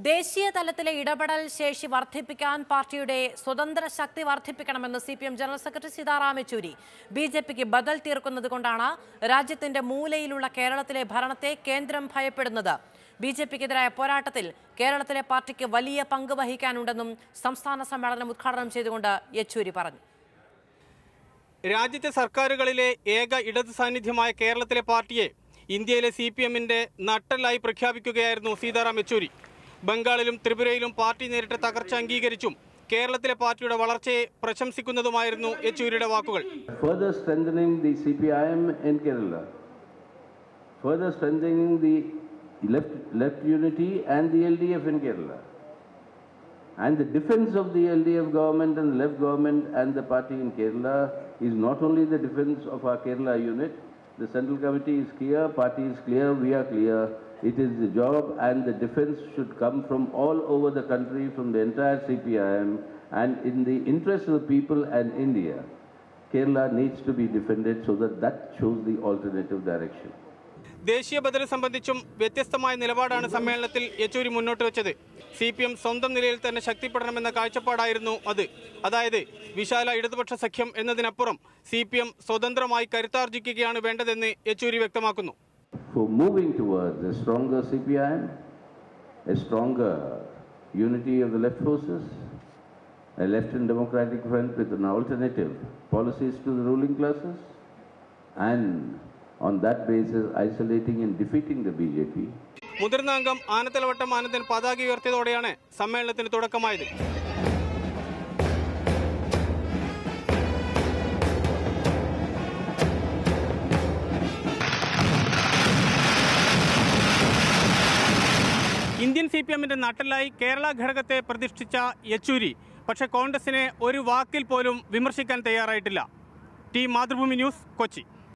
Deshi Talatele Idabadal Sheshi Vartipikan Party Day, Sodandra Shakti Vartipikanam and the CPM General Secretary Sitaram Yechury, BJP Badal Tirkunda Kondana, Rajat in the Mule Lula Keratele Baranate, Kendram Payapedanada, BJP Poratatil, Keratele Party Valia Pangava Hikanundanum, Samsana Samaranam Karam Shedunda, Yechury Paran. Rajit Sarkaragale, Ega Ida Sanithima Keratele Party, India CPM in the Natalai Prakabikuerno Sitaram Yechury. Bengalilum, Tripurayilum, party നേരിട്ട തകർച്ച അംഗീകരിച്ചും കേരളത്തിലെ പാർട്ടിയുടെ വളർച്ചയെ പ്രശംസിക്കുന്നതുമായിരുന്നു യെച്ചൂരിയുടെ വാക്കുകൾ. Further strengthening the CPIM in Kerala, further strengthening the left unity and the LDF in Kerala, and the defense of the LDF government and the left government and the party in Kerala is not only the defense of our Kerala unit. The central committee is clear, party is clear, we are clear. It is the job and the defense should come from all over the country, from the entire CPIM, and in the interest of the people and India, Kerala needs to be defended so that shows the alternative direction. ദേശീയ ബദൽ സംബന്ധിച്ചും വ്യത്യസ്തമായ നിലപാടാണ് സമ്മേളനത്തിൽ യെച്ചൂരി മുന്നോട്ട് വെച്ചത്. CPM സ്വന്തം നിലയിൽ തന്നെ ശക്തിപ്പെടണമെന്ന കാഴ്ചപ്പാടായിരുന്നു അത്. അതായത് വിശാല ഇടതുപക്ഷ സഖ്യം എന്നതിനപ്പുറം സിപിഎം സ്വതന്ത്രമായി കരുത്താർജിക്കുകയാണ് വേണ്ടതെന്ന് യെച്ചൂരി വ്യക്തമാക്കുന്നു. For moving towards a stronger CPIM, a stronger unity of the left forces, a left and democratic front with an alternative policies to the ruling classes, and on that basis isolating and defeating the BJP. മുതിർന്നംഗം Anathalavattom Anandan പതാക ഉയർത്തിയതോടെയാണ് സമ്മേളനത്തിന് തുടക്കമായത്. Indian CPM in the Natalai, Kerala Ghadakate Pradishticha Yechury, Pakshe Congressine Oru Vaakil Polum Vimarshikkan Thayyarayittilla. T Madrubhoomi News, Kochi.